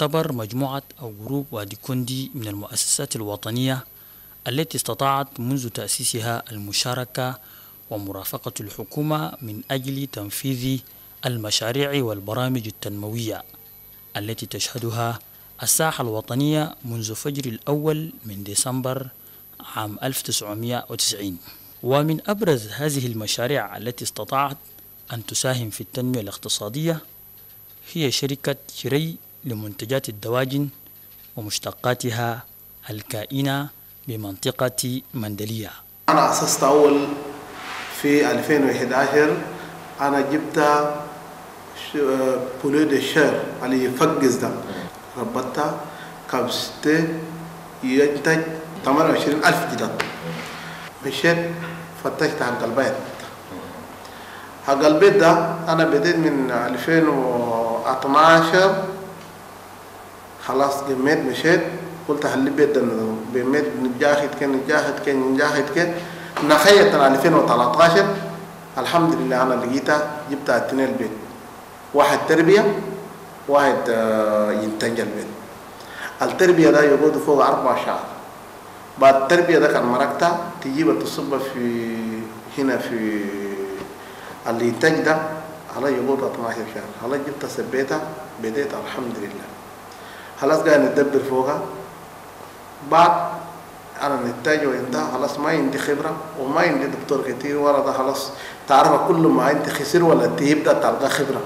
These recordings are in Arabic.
تعتبر مجموعة أو جروب وادي كوندي من المؤسسات الوطنية التي استطاعت منذ تأسيسها المشاركة ومرافقة الحكومة من أجل تنفيذ المشاريع والبرامج التنموية التي تشهدها الساحة الوطنية منذ فجر الأول من ديسمبر عام 1990. ومن أبرز هذه المشاريع التي استطاعت أن تساهم في التنمية الاقتصادية هي شركة شري لمنتجات الدواجن ومشتقاتها الكائنة بمنطقة مندلية. أنا أسست أول في 2011، أنا جبت بولود الشعر اللي يفقز ده، ربطتها كابسته ينتج 28,000 جداد. مشيت فتشت حق البيت، حق البيت ده أنا بديت من 2012، خلاص جميت مشيت قلت هل بيت ده بيميت نجاحت كان نخيت 2013. الحمد لله أنا لقيتها، جبتها 2 البيت، واحد تربية واحد ينتج البيت. التربية ده يقعد فوق 4 شهور، بعد التربية ده كان مركتها تجيبها تصب في هنا في اللي ينتج ده على يقعد 12 شهر. خلاص جبتها سبيتها بديت الحمد لله، خلاص قاعد ندبر فوقها. بعد أنا نتاج وإنتهى، خلاص ما عندي خبرة وما عندي دكتور كتير ورا ده، خلاص تعرف كل ما أنت خسر ولا تبدأ تلقى خبرة.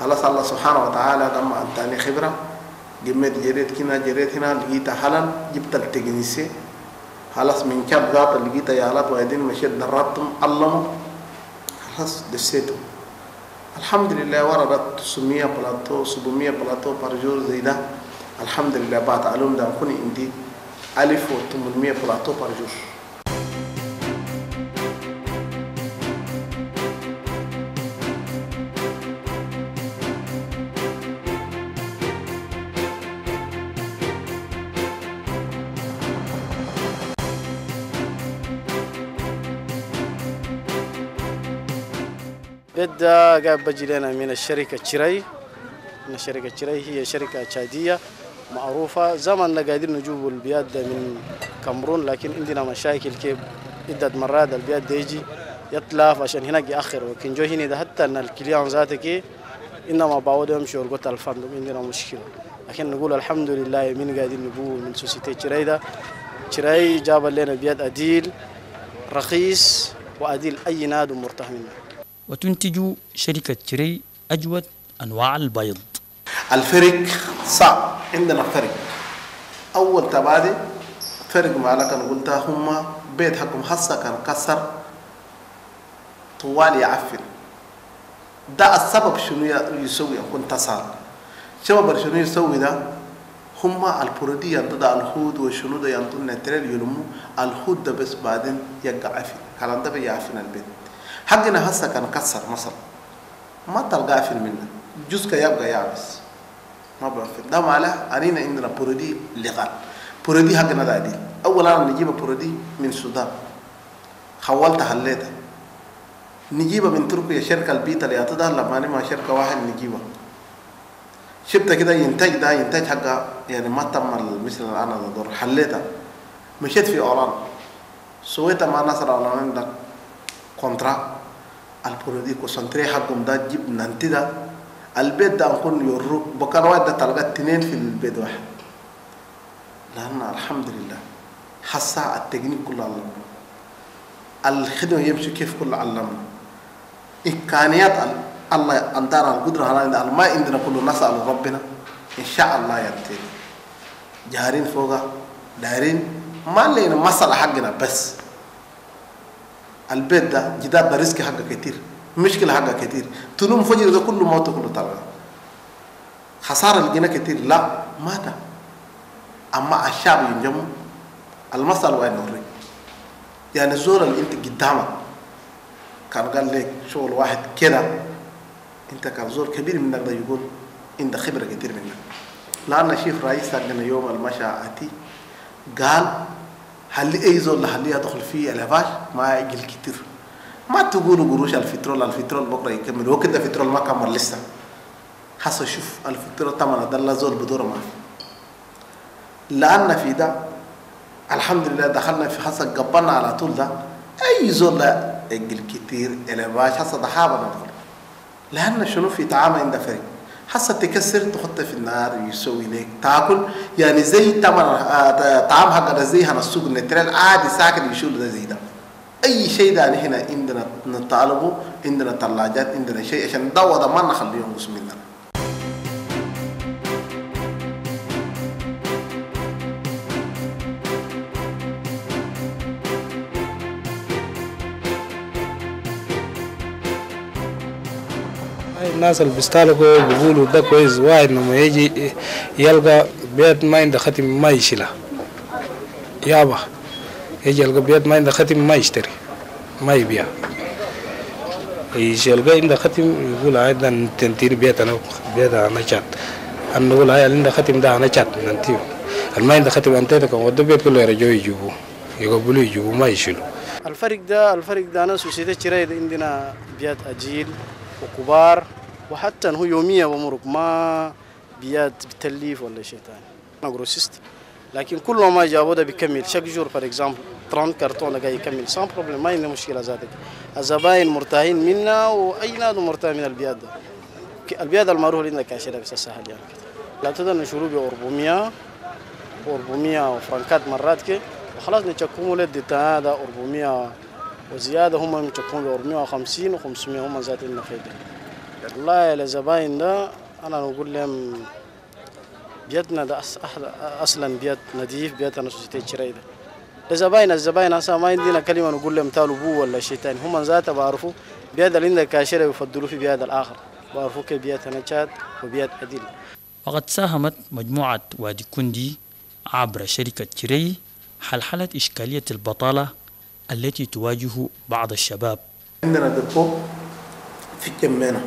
خلاص الله سبحانه وتعالى لما أنتاني خبرة، جميت جريت هنا جريت هنا لقيت حلا، جبت التكنيسي خلاص من كاب غاطة لقيت عيالات وبعدين مشيت دربتهم علموا، خلاص دسيتهم الحمد لله. ورا ده 900 بلاطو 700 بلاطو برجور زي ده الحمد لله. بعد علوم ده كوني عندي 1800 بلاطو برجور. بدا قاعد بجي لنا من الشركة شري، من الشركة شري هي شركة تشادية معروفة. زماننا قاعدين نجيب البياد من كامرون، لكن عندنا مشاكل كيف عدة مرات البياد ده يجي يتلف عشان هناك يأخر، لكن جو هنا حتى ان الكليان ذاتك انما بعود يمشي ورقت الفندق عندنا مشكلة. لكن نقول الحمد لله من قاعدين نقول من سوسيتي شري ده، شري جاب لنا بياد أديل رخيص وأديل أي نادي مرتاح منه. وتنتج شركة شري أجود أنواع البيض. الفرق صعب عندنا، فرق أول تبادي فرق معلقة قلتها هم بيت حكم حصة كان كسر طوال يعفن. ده السبب شنو يسوي كنت صار شباب شنو يسوي ده، هم البرودي ينطلع الخود وشنو ده ينطلع التريل يلمو الخود ده بس بعدين يقع عفن، كلام ده بيعفن البيت. حقنا هسه كان كسر مصر ما تلقاه في المنة جزء يبقى يابس ما بنفيد ده معله. أنينا عندنا بورودي لغال، بورودي حقنا ده عديل. أولا نجيب بورودي من السودان، حولتها حليتها نجيبها من تركيا شركة البيت اللي يعطيها لما نما شركة واحد نجيبها شبتها كده ينتج ده ينتج حقها يعني ما تم مثل أنا ضر حليتها. مشيت في أوران سويتها مع نصر أوران ده كونترا البرودي كونسنتري حقهم ده جيب ننتي ده البيت ده نكون يروك بكره واحد ده تلقى 2 في البيت واحد. لأن الحمد لله حسا التكنيك كله علمنا، الخدمة يمشي كيف كله علمنا، إمكانيات الله أنتنا القدرة على ما عندنا كله نسأل ربنا إن شاء الله ينتهي جارين فوقه دارين ما لنا مسألة حقنا بس. البيت ده جداد ده رزق حقه كتير، مشكلة حقه كتير، تنوم فجر ده كله موت كله طلع خسارة الجنة كتير لا مات. أما الشعب ينجموا المسألة وين نوري يعني الزور اللي أنت قدامك كان قال لك شغل واحد كده أنت كان زور كبير منك ده يقول أنت خبرة كتير منك. لأن شيف رئيس حقنا يوم المشاعتي قال هل اي زول هل يدخل فيه الهباش ما يجي كتير، ما تقولوا قروش الفترول بكره يكمل وكده الفترول ما كمل لسه حصل شوف الفطيرة طبعا ده لا زول بدوره معاه، لأن في ده الحمد لله دخلنا في حصل قبلنا على طول ده أي زول لا يقل كتير إلى باش حصل ضحابة، لأن شنو في تعامل عند فريق حصل تكسر تحط في النار يسوي لك تاكل يعني زي طعام حقنا زي هنسوق النترال عادي ساكن يشيل ده زي ده أي شيء ده هنا عندنا نطالبه، عندنا ثلاجات عندنا شيء عشان ندور ما نخليهم بسم الله. الناس اللي بيستهلكوا بيقولوا ده كويس، واحد لما يجي يلقى بيت ما عنده ختم ما يشيله يابا، يجي يلقى بيت ما عنده ختم ما يشتري ما يبيع، يجي يلقى عنده ختم يقول هذا ننتير بيت أنا شات، أنا نقول هاي عنده ختم ده أنا شات ننتير، ما عنده ختم أنتير كم وده بيت كله يرجعوا يجيبوا يقبلوا يجيبوا ما يشيلوا. الفرق ده أنا سوسيت شراء عندنا بيت أجيل وكبار وحتى هو يوميا ومرق ما بياد بتليف ولا شيء ثاني. أنا جروسيست لكن كل ما جابوا ده بيكمل شك جور فور إكزامبل 30 كرتون جاي يكمل سام بروبلم ما عندنا مشكلة ذاتك. الزباين مرتاحين منا وأي ناس مرتاح من البياد ده. البياد المعروف لنا كاشرة بس السهل يعني. لا تدنا نشرو ب 400 وفرنكات مرات كي وخلاص نتشكموا للديتا هذا 400 وزياده هم يمتلكون 450 و500 هم ذات النفيدة. والله لزباين ده أنا نقول لهم بيتنا ده أصلا بيت نظيف بيتنا سوسيتي شرايده. الزباين أصلا ما عندنا كلمة نقول لهم تعالوا بو ولا شيء ثاني، هم ذاته بعرفوا بيت اللي عندك كاشرة يفضلوا في بيت الآخر، بعرفوا كيف بيت نجات وبيت أديل. وقد ساهمت مجموعة وادي كندي عبر شركة شري حلحلة إشكالية البطالة التي تواجه بعض الشباب. عندنا دبو في جمينة،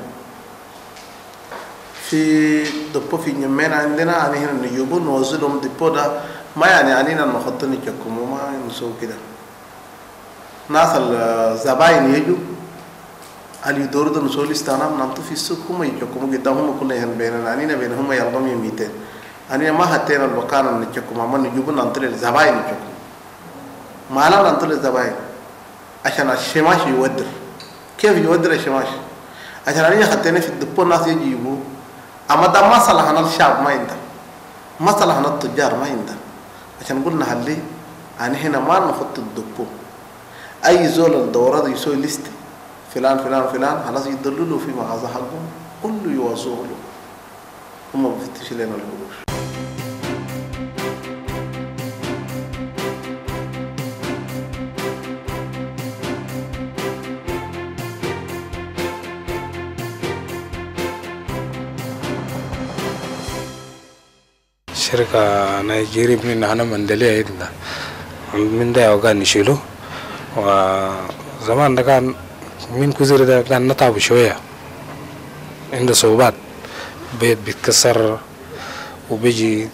في دبو في جمينة عندنا يعني هنا نجيبوا نوزلهم دبو ده ما يعني علينا نحط نجكم وما نسوي كده. ناس الزباين يجوا اللي يدوروا ده نسوي استنام نمتوا في السوق هم يجكموا قدامهم كلنا هنا بيننا علينا بينهم يلقون يميتين علينا ما حطينا البقالة نجكم وما نجيبوا ننتظر الزباين يجكم. ما لنا ننطل الزباين عشان الشماش يودر، كيف يودر الشماش؟ عشان أنا خدتني في الدبو الناس يجي يجيبوه، أما ده ما صلحنا الشعب ما عندنا، ما صلحنا التجار ما عندنا، عشان قلنا هلي أنا هنا ما نحط الدبو، أي زول الدورات يسوي ليست فلان فلان فلان خلاص يدللوا في مغازة حقهم كله يواسوه له، هم بيفتشوا لنا القروش. شركة نيجيرية مننا أنا مندلية هنا من ده وكان يشيله وزمان ده كان من كوزير ده كان نتعب شوية عنده صعوبات بيت بيتكسر وبيجي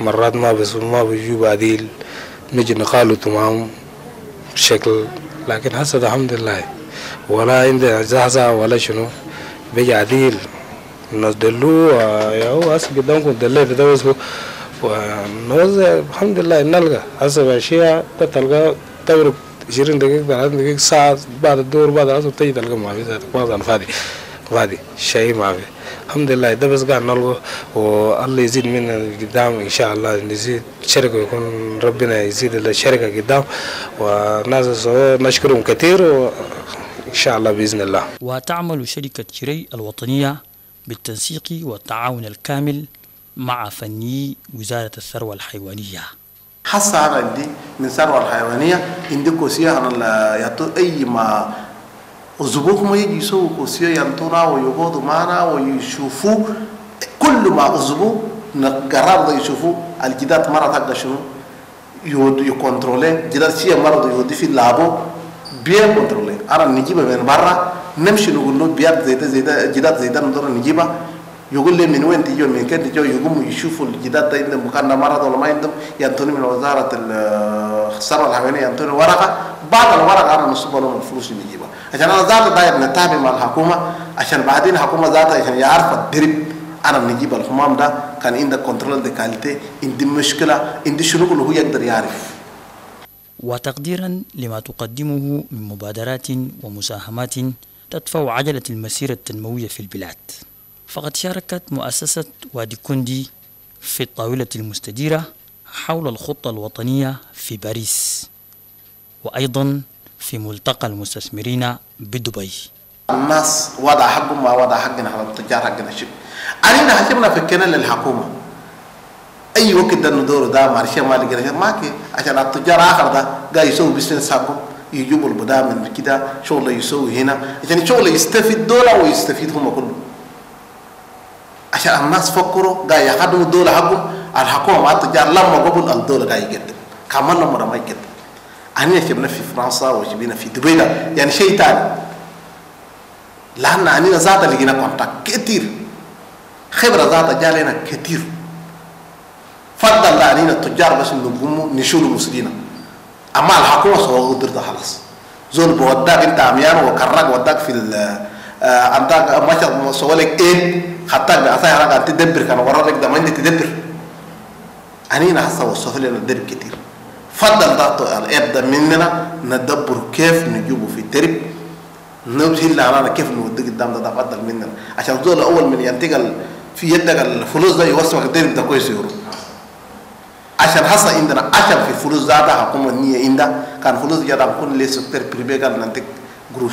مرات ما بيجيب عديل نجي نخاله تمام بشكل، لكن هسه الحمد لله ولا عنده زعزعة ولا شنو بيجي عديل الناس دلوه يا هو هسه قدامكم دليه في ده ونوزع الحمد لله نلقى هسه أشياء تلقى تورب 20 دقيقة 30 دقيقة ساعة بعد الدور بعد العصر تجي تلقى ما في ذاتك معظم فادي شيء ما في الحمد لله ده بس قاعد نلقى والله يزيد منا قدام إن شاء الله نزيد شركة يكون ربنا يزيد الشركة قدام وناس نشكرهم كثير وإن شاء الله بإذن الله. وتعمل شركة شري الوطنية بالتنسيق والتعاون الكامل مع فني وزارة الثروة الحيوانية. حصة عندي من الثروة الحيوانية عندي كوسية أنا يعطوا أي ما أزبوهم يجي يسووا كوسية ينطونا ويقعدوا معنا ويشوفوا كل ما أزبوه نقرر يشوفوا الجدات مرة تقدر شنو يكونترولين جدات شيء مرة يودي في اللعبة بيكونترولين أنا نجيبه من برا نمشي نقول له بيات زي ده جدات زي ده نضر نجيبها يقول لي من وين تيجوا من كده تيجوا يقوموا يشوفوا الجدات ده عندهم مكان مرض ولا ما عندهم ينطوني من وزارة الثروة الحيوانية ينطوني ورقة بعض الورقة أنا نصب لهم الفلوس اللي نجيبها عشان أنا ذات داير نتابع مع الحكومة عشان بعدين الحكومة ذاتها عشان يعرف الدرب عرب نجيب الحمام ده كان عندك كنترول دي كاليتي، عندي مشكلة، عندي شروق اللي هو يقدر يعرف. وتقديرا لما تقدمه من مبادرات ومساهمات تدفع عجلة المسيرة التنموية في البلاد، فقد شاركت مؤسسة وادي كوندي في الطاولة المستديرة حول الخطة الوطنية في باريس، وأيضا في ملتقى المستثمرين بدبي. الناس وضع حقهم ووضع حقنا على التجار حقنا شيء، علينا حشمنا فكنا للحكومة أي وقت ده ندور ده مارشة ما لقينا ماكي عشان التجار آخر ده جاي يسوي بيزنس حقهم، يجيبوا البضاعة من كده شغله يسوي هنا عشان شغله يستفيد دولة ويستفيد هم كلهم، عشان الناس فكروا جاي يخدموا الدولة حقهم الحكومة مع التجار لما قبل الدولة جاي يقدم كمان لما ما يقدم. أنا شبنا في فرنسا وشبنا في دبي يعني شيء ثاني، لأن أنا زاد لقينا كونتاك كتير، خبرة زاد جالنا كتير، فضل علينا التجار بس نقوم نشيلوا مسلينا، أما الحكومة سووا قدر ده خلاص، زول بوداك أنت عميان وكرّك وداك في ال عندك ماشى سووا لك إيه خطاك بأساس حركة تدبر كان وراك ده ما أنت تدبر، أنا حاسة وصفوا لنا درب كتير. فضل ضغط الأرض ده مننا ندبر كيف نجيبه في الدرب نبذل اللي علينا كيف نوديه قدام ده فضل مننا عشان الزول أول من ينتقل في يدك الفلوس ده يوصلك الدرب ده كويس يورو عشان حصل عندنا عشان في فلوس زادة حكومة نية عندنا كان فلوس زادة بكون ليه سكتر بريبي كان ننتج قروش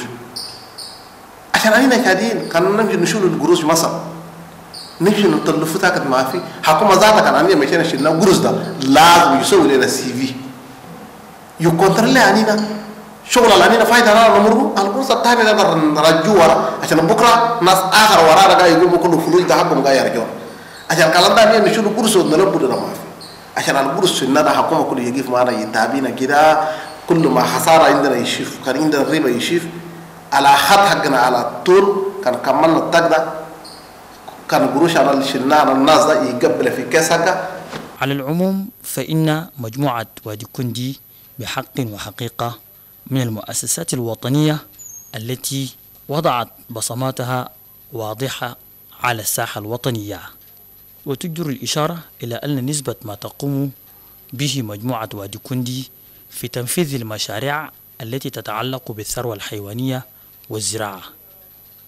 عشان علينا شادين كان نمشي نشيل القروش مصر نمشي نطلفوا تاكد ما في حكومة زادة كان علينا مشينا نشيلنا قروش ده لازم يسوي لنا سي في يكونترلي علينا شغل علينا فايدة لنا نمره القرص الثاني نقدر نرجوه ورا عشان بكرة ناس آخر ورانا جاي يقولوا كله فلوس ده حقهم جاي يرجعوا عشان الكلام ده علينا نشيل القرص ونلبوا لنا ما في عشان القرص إن هذا حكومة كله يجيف معنا يتعبينا كده كل ما خسارة عندنا يشيف كان عندنا الربا يشيف على خط حقنا على طول كان كملنا الطاق ده كان قروش على اللي شلناه على الناس ده يقبل في كاسكة. على العموم فإن مجموعة وادي كوندي بحق وحقيقة من المؤسسات الوطنية التي وضعت بصماتها واضحة على الساحة الوطنية، وتجدر الإشارة إلى أن نسبة ما تقوم به مجموعة وادي كوندي في تنفيذ المشاريع التي تتعلق بالثروة الحيوانية والزراعة،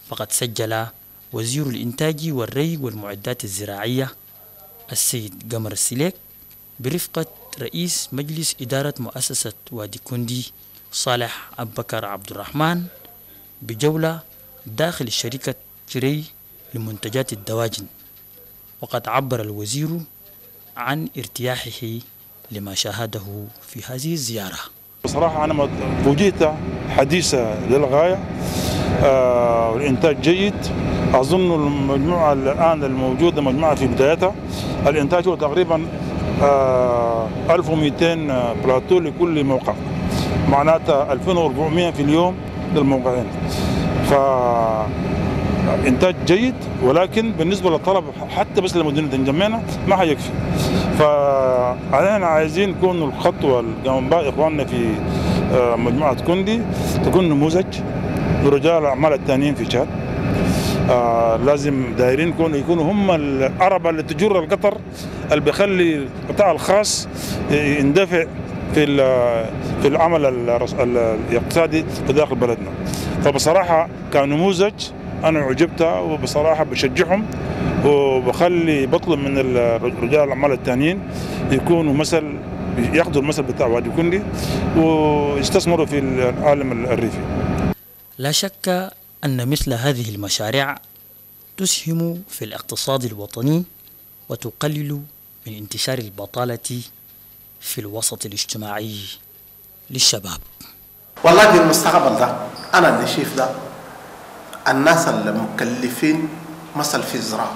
فقد سجل وزير الإنتاج والري والمعدات الزراعية السيد قمر السليك برفقة رئيس مجلس إدارة مؤسسة وادي كوندي صالح أبكر عبد الرحمن بجولة داخل شركة تري لمنتجات الدواجن، وقد عبر الوزير عن ارتياحه لما شاهده في هذه الزيارة. بصراحة أنا وجهة حديثة للغاية والإنتاج جيد، أظن المجموعة الآن الموجودة مجموعة في بدايتها الإنتاج هو تقريبا 1200 بلاطو لكل موقع، معناتها 2400 في اليوم للموقعين، فإنتاج جيد، ولكن بالنسبة للطلب حتى بس لمدينة نجمينا ما حيكفي، فعلينا عايزين يكون الخطوة الجنباء إخواننا في مجموعة كوندي تكون نموذج لرجال الأعمال التانيين في تشاد، لازم دايرين يكونوا هم العربة اللي تجر القطر اللي بيخلي القطاع الخاص يندفع في العمل الاقتصادي في داخل بلدنا. فبصراحة كان نموذج أنا عجبتها، وبصراحة بشجعهم وبخلي بطلب من رجال الأعمال التانيين يكونوا مثل ياخذوا المثل بتاع وادي كوندي ويستثمروا في العالم الريفي. لا شك أن مثل هذه المشاريع تسهم في الاقتصاد الوطني وتقلل من انتشار البطالة في الوسط الاجتماعي للشباب. والله في المستقبل ده أنا اللي شايف ده الناس المكلفين مثل في الزراعة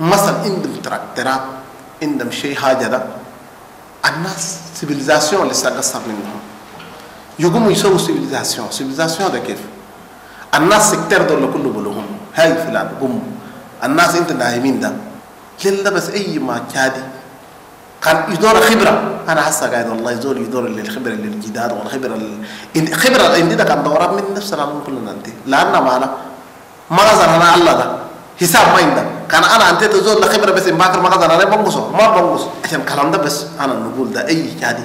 مثل عندهم تراكترات عندهم شيء حاجة ده الناس سيفيليزاسيون اللي استقصر منهم يقوموا يسووا سيفيليزاسيون. سيفيليزاسيون ده كيف؟ الناس سكتر دول كله بلوهم هاي فلان قوموا الناس انت نايمين ده لله بس اي ما كادي كان يدور خبره. انا حاسه قاعد والله زول يدور للخبره للجداد والخبره الخبره اللي عندنا كان دورات من نفسنا كلنا انت لان ما انا ما نظر انا الله ده حساب ما عندنا كان أنا أنت تزود لخبرة بس مباكر ما قدر أنا بنقصه ما بنقص عشان الكلام ده بس أنا نقول ده أي جادي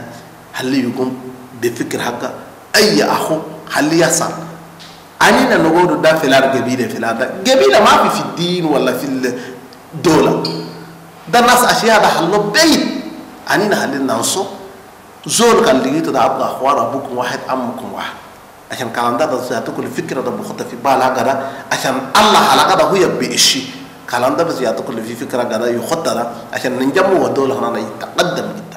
هل يكون بفكر حقه أي أخو هل يحصل أنا نقول ده في الأرض قبيلة في الأرض قبيلة ما في الدين ولا في الدولة ده الناس أشياء ده حلوا بعيد أنا هل ننسو زور قال لي تدعى أخوار أبوكم واحد أمكم واحد عشان الكلام ده تقول الفكرة ده بخطة في بالها كده عشان الله على كده هو يبي الشيء الكلام ده بس يعطيك اللي في فكره قضايا يخطر عشان ننجموا والدوله هنا يتقدم